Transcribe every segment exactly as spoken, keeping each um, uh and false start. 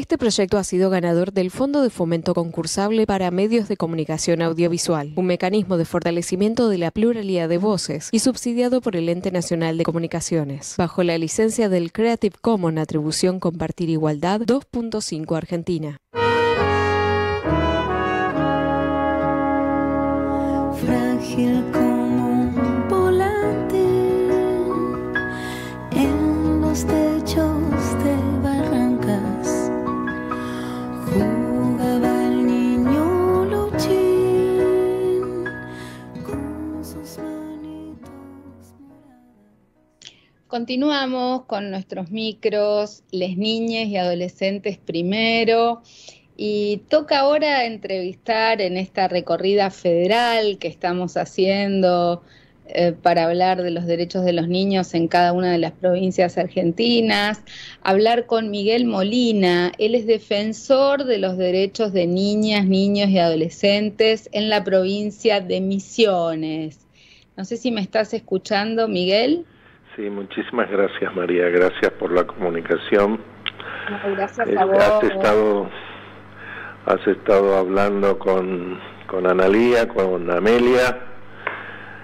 Este proyecto ha sido ganador del Fondo de Fomento Concursable para Medios de Comunicación Audiovisual, un mecanismo de fortalecimiento de la pluralidad de voces y subsidiado por el Ente Nacional de Comunicaciones, bajo la licencia del Creative Commons Atribución Compartir Igualdad dos punto cinco Argentina. Frágil como un volante en los techos de barrancas. Jugaba el niño Luchín con sus manitos moradas. Continuamos con nuestros micros, les niñas y adolescentes primero. Y toca ahora entrevistar en esta recorrida federal que estamos haciendo eh, para hablar de los derechos de los niños en cada una de las provincias argentinas, hablar con Miguel Molina. Él es defensor de los derechos de niñas, niños y adolescentes en la provincia de Misiones. No sé si me estás escuchando, Miguel. Sí, muchísimas gracias, María. Gracias por la comunicación. No, gracias eh, a vos. Has estado... Has estado hablando con, con Analía, con Amelia.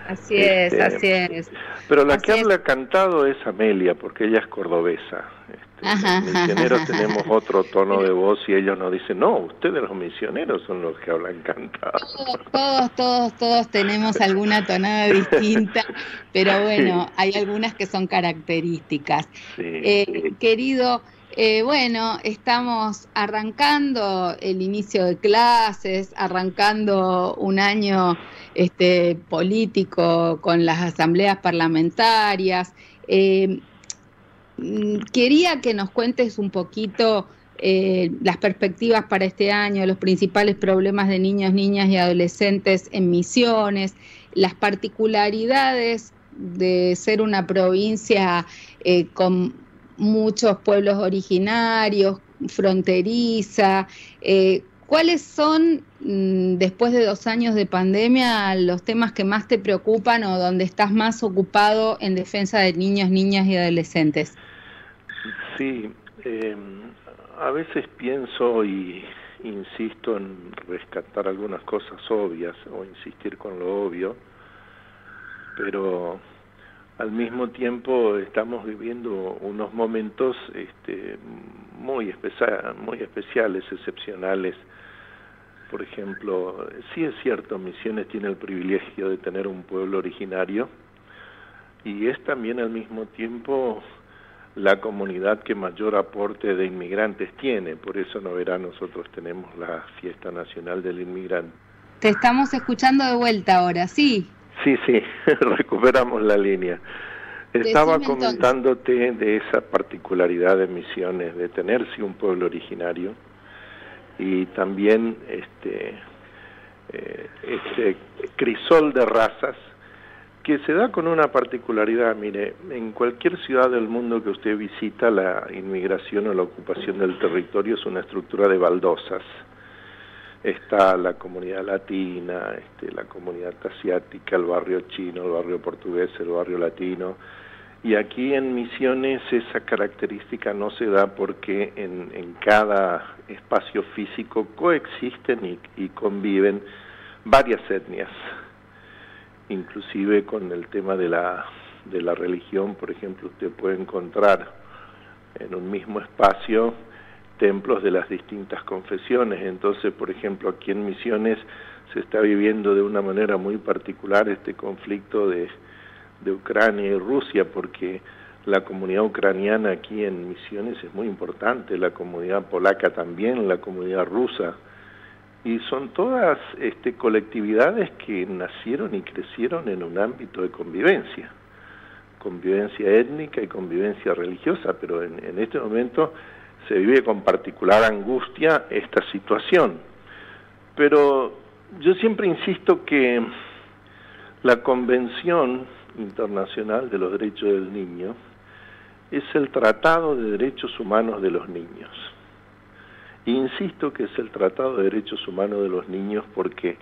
Así es, este, así es. Pero la así que es. habla cantado es Amelia, porque ella es cordobesa. Este, ajá, los misioneros ajá, tenemos ajá. otro tono de voz y ellos nos dicen, no, ustedes los misioneros son los que hablan cantado. Todos, todos, todos, todos tenemos alguna tonada distinta, pero bueno, sí. hay algunas que son características. Sí, eh, sí. Querido... Eh, bueno, estamos arrancando el inicio de clases, arrancando un año este, político con las asambleas parlamentarias. Eh, quería que nos cuentes un poquito eh, las perspectivas para este año, los principales problemas de niños, niñas y adolescentes en Misiones, las particularidades de ser una provincia eh, con... muchos pueblos originarios, fronteriza. Eh, ¿Cuáles son, después de dos años de pandemia, los temas que más te preocupan o donde estás más ocupado en defensa de niños, niñas y adolescentes? Sí, eh, a veces pienso y insisto en rescatar algunas cosas obvias o insistir con lo obvio, pero... al mismo tiempo estamos viviendo unos momentos este, muy, especia, muy especiales, excepcionales. Por ejemplo, sí es cierto, Misiones tiene el privilegio de tener un pueblo originario y es también al mismo tiempo la comunidad que mayor aporte de inmigrantes tiene. Por eso en verá nosotros tenemos la Fiesta Nacional del Inmigrante. Te estamos escuchando de vuelta ahora, sí. Sí, sí, recuperamos la línea. Estaba Decime comentándote entonces. de esa particularidad de Misiones, de tenerse un pueblo originario y también este, eh, este crisol de razas que se da con una particularidad. Mire, en cualquier ciudad del mundo que usted visita, la inmigración o la ocupación del territorio es una estructura de baldosas. Está la comunidad latina, este, la comunidad asiática, el barrio chino, el barrio portugués, el barrio latino. Y aquí en Misiones esa característica no se da porque en, en cada espacio físico coexisten y, y conviven varias etnias. Inclusive con el tema de la, de la religión, por ejemplo, usted puede encontrar en un mismo espacio... templos de las distintas confesiones. Entonces, por ejemplo, aquí en Misiones se está viviendo de una manera muy particular este conflicto de, de Ucrania y Rusia, porque la comunidad ucraniana aquí en Misiones es muy importante, la comunidad polaca también, la comunidad rusa, y son todas este, colectividades que nacieron y crecieron en un ámbito de convivencia, convivencia étnica y convivencia religiosa, pero en, en este momento... se vive con particular angustia esta situación. Pero yo siempre insisto que la Convención Internacional de los Derechos del Niño es el Tratado de Derechos Humanos de los Niños. Insisto que es el Tratado de Derechos Humanos de los Niños porque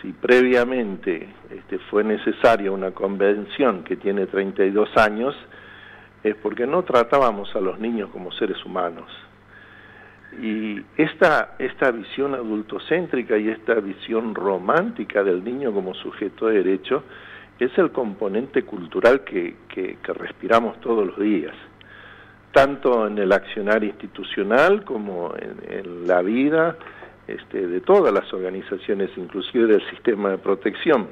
si previamente este, fue necesaria una convención que tiene treinta y dos años... es porque no tratábamos a los niños como seres humanos. Y esta, esta visión adultocéntrica y esta visión romántica del niño como sujeto de derecho es el componente cultural que, que, que respiramos todos los días, tanto en el accionar institucional como en, en la vida este, de todas las organizaciones, inclusive del sistema de protección.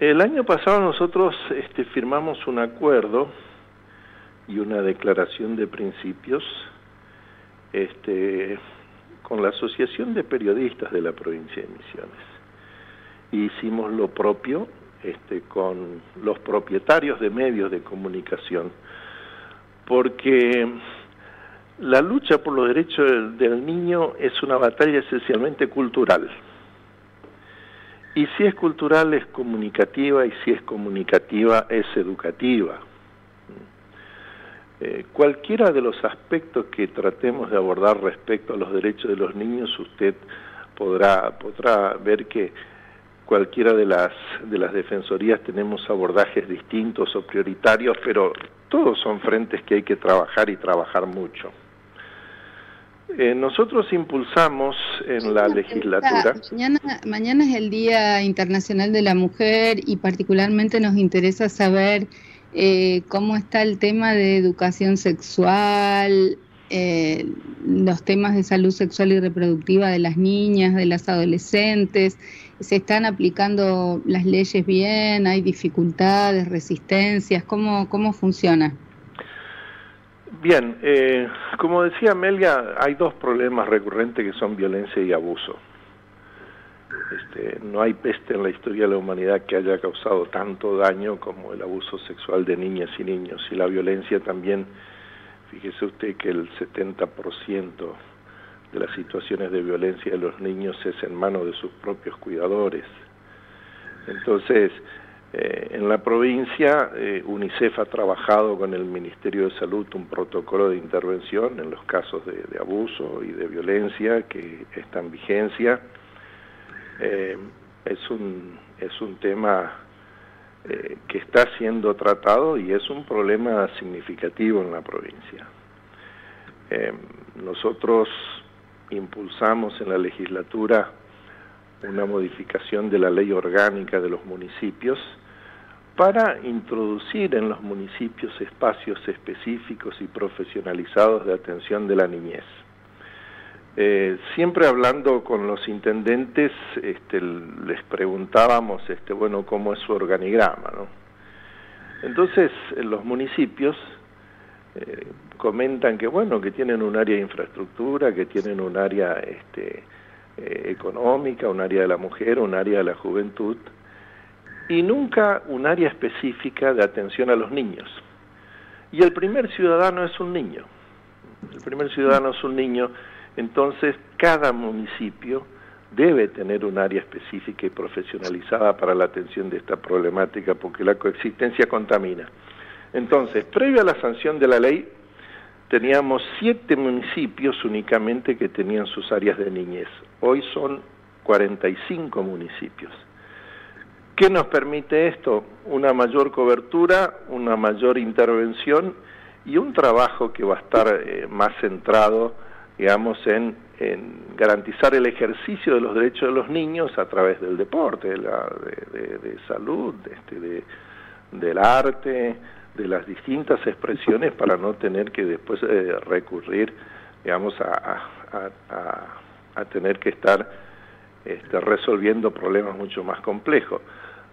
El año pasado nosotros este, firmamos un acuerdo y una declaración de principios este, con la Asociación de Periodistas de la Provincia de Misiones. Hicimos lo propio este, con los propietarios de medios de comunicación, porque la lucha por los derechos del, del niño es una batalla esencialmente cultural. Y si es cultural, es comunicativa, y si es comunicativa, es educativa. Eh, cualquiera de los aspectos que tratemos de abordar respecto a los derechos de los niños, usted podrá, podrá ver que cualquiera de las, de las defensorías tenemos abordajes distintos o prioritarios, pero todos son frentes que hay que trabajar y trabajar mucho. Eh, nosotros impulsamos en la legislatura... Mañana, mañana es el Día Internacional de la Mujer y particularmente nos interesa saber eh, cómo está el tema de educación sexual, eh, los temas de salud sexual y reproductiva de las niñas, de las adolescentes. ¿Se están aplicando las leyes bien? ¿Hay dificultades, resistencias? ¿Cómo, cómo funciona? Bien, eh, como decía Amelia, hay dos problemas recurrentes que son violencia y abuso. Este, no hay peste en la historia de la humanidad que haya causado tanto daño como el abuso sexual de niñas y niños. Y la violencia también, fíjese usted que el setenta por ciento de las situaciones de violencia de los niños es en manos de sus propios cuidadores. Entonces, eh, en la provincia, eh, UNICEF ha trabajado con el Ministerio de Salud un protocolo de intervención en los casos de, de abuso y de violencia que está en vigencia. Eh, es un, es un tema eh, que está siendo tratado y es un problema significativo en la provincia. Eh, nosotros impulsamos en la legislatura una modificación de la ley orgánica de los municipios para introducir en los municipios espacios específicos y profesionalizados de atención de la niñez. Eh, siempre hablando con los intendentes, este, les preguntábamos, este, bueno, cómo es su organigrama, ¿no? Entonces, en los municipios... Eh, comentan que bueno, que tienen un área de infraestructura, que tienen un área este, eh, económica, un área de la mujer, un área de la juventud, y nunca un área específica de atención a los niños. Y el primer ciudadano es un niño, el primer ciudadano es un niño, entonces cada municipio debe tener un área específica y profesionalizada para la atención de esta problemática, porque la coexistencia contamina. Entonces, previo a la sanción de la ley, teníamos siete municipios únicamente que tenían sus áreas de niñez. Hoy son cuarenta y cinco municipios. ¿Qué nos permite esto? Una mayor cobertura, una mayor intervención y un trabajo que va a estar eh, más centrado, digamos, en, en garantizar el ejercicio de los derechos de los niños a través del deporte, de, la, de, de, de salud, de, este, de, del arte... de las distintas expresiones para no tener que después eh, recurrir, digamos, a, a, a, a tener que estar este, resolviendo problemas mucho más complejos.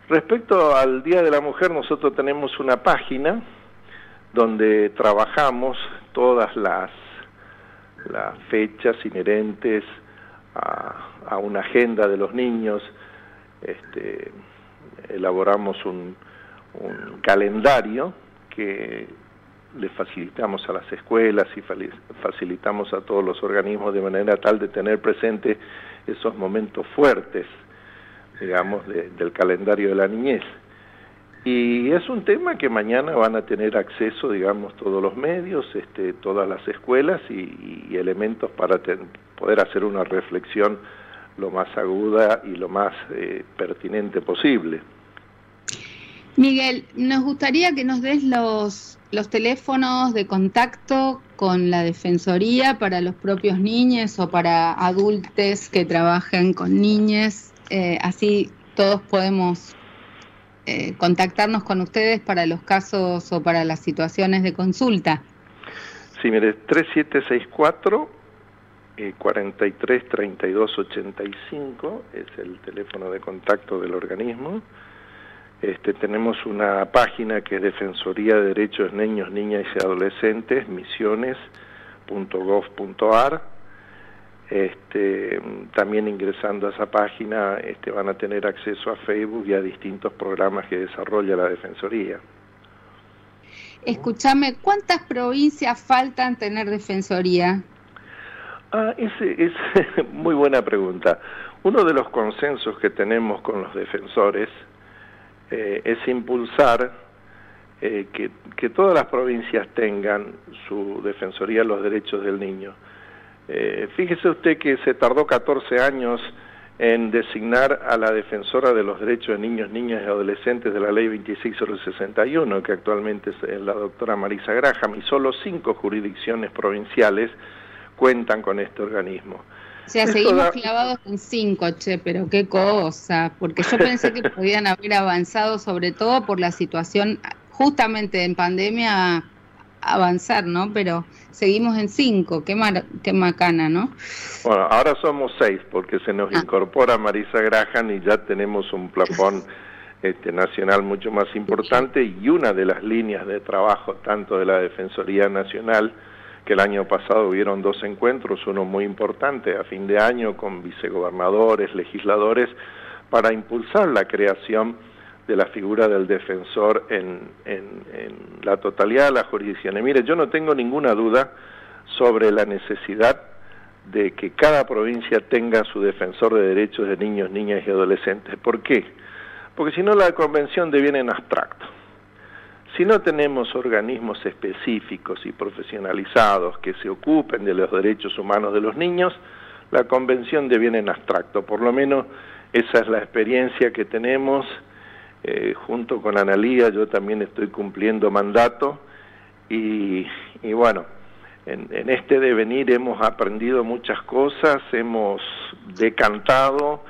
Respecto al Día de la Mujer, nosotros tenemos una página donde trabajamos todas las, las fechas inherentes a, a una agenda de los niños, este, elaboramos un, un calendario que le facilitamos a las escuelas y facilitamos a todos los organismos de manera tal de tener presente esos momentos fuertes, digamos, de, del calendario de la niñez. Y es un tema que mañana van a tener acceso, digamos, todos los medios, este, todas las escuelas y, y elementos para ten, poder hacer una reflexión lo más aguda y lo más eh, pertinente posible. Miguel, nos gustaría que nos des los, los teléfonos de contacto con la Defensoría para los propios niños o para adultos que trabajen con niños. Eh, así todos podemos eh, contactarnos con ustedes para los casos o para las situaciones de consulta. Sí, mire, tres siete seis cuatro cuatro tres tres dos ocho cinco es el teléfono de contacto del organismo. Este, tenemos una página que es Defensoría de Derechos Niños, Niñas y Adolescentes, misiones punto gov punto ar. Este, también ingresando a esa página este, van a tener acceso a Facebook y a distintos programas que desarrolla la Defensoría. Escúchame, ¿cuántas provincias faltan tener Defensoría? Ah, ese, ese, muy buena pregunta. Uno de los consensos que tenemos con los defensores Eh, es impulsar eh, que, que todas las provincias tengan su Defensoría de los Derechos del Niño. Eh, fíjese usted que se tardó catorce años en designar a la Defensora de los Derechos de Niños, Niñas y Adolescentes de la Ley veintiséis sesenta y uno, que actualmente es la doctora Marisa Graham, y solo cinco jurisdicciones provinciales cuentan con este organismo. O sea, seguimos clavados en cinco, che, pero qué cosa, porque yo pensé que podían haber avanzado, sobre todo por la situación, justamente en pandemia, avanzar, ¿no? Pero seguimos en cinco, qué, mar, qué macana, ¿no? Bueno, ahora somos seis, porque se nos ah. incorpora Marisa Graham y ya tenemos un plafón este, nacional mucho más importante, y una de las líneas de trabajo, tanto de la Defensoría Nacional, que el año pasado hubieron dos encuentros, uno muy importante a fin de año con vicegobernadores, legisladores, para impulsar la creación de la figura del defensor en, en, en la totalidad de las jurisdicciones. Mire, yo no tengo ninguna duda sobre la necesidad de que cada provincia tenga su defensor de derechos de niños, niñas y adolescentes. ¿Por qué? Porque si no la convención deviene en abstracto. Si no tenemos organismos específicos y profesionalizados que se ocupen de los derechos humanos de los niños, la convención deviene en abstracto. Por lo menos esa es la experiencia que tenemos. Eh, junto con Analía yo también estoy cumpliendo mandato y, y bueno, en, en este devenir hemos aprendido muchas cosas, hemos decantado.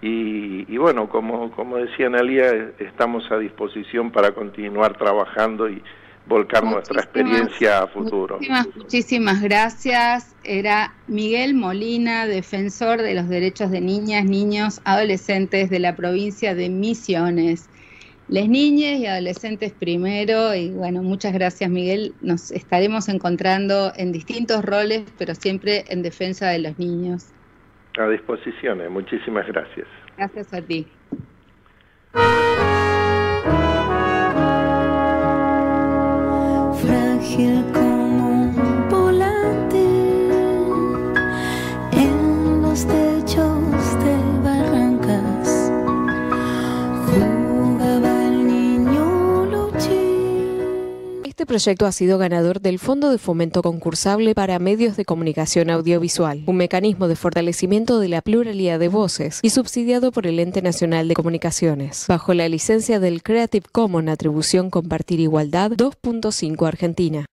Y, y bueno, como, como decía Analía, estamos a disposición para continuar trabajando y volcar muchísimas, nuestra experiencia a futuro. Muchísimas, muchísimas gracias. Era Miguel Molina, defensor de los derechos de niñas, niños, adolescentes de la provincia de Misiones. Les niñas y adolescentes primero, y bueno, muchas gracias, Miguel. Nos estaremos encontrando en distintos roles, pero siempre en defensa de los niños. A disposición, eh. Muchísimas gracias. Gracias a ti. Frágil como un volante en los techos de barrancas jugaba el niño Luchi. Este proyecto ha sido ganador del Fondo de Fomento Concursable para Medios de Comunicación Audiovisual, un mecanismo de fortalecimiento de la pluralidad de voces y subsidiado por el Ente Nacional de Comunicaciones, bajo la licencia del Creative Commons Atribución Compartir Igualdad dos punto cinco Argentina.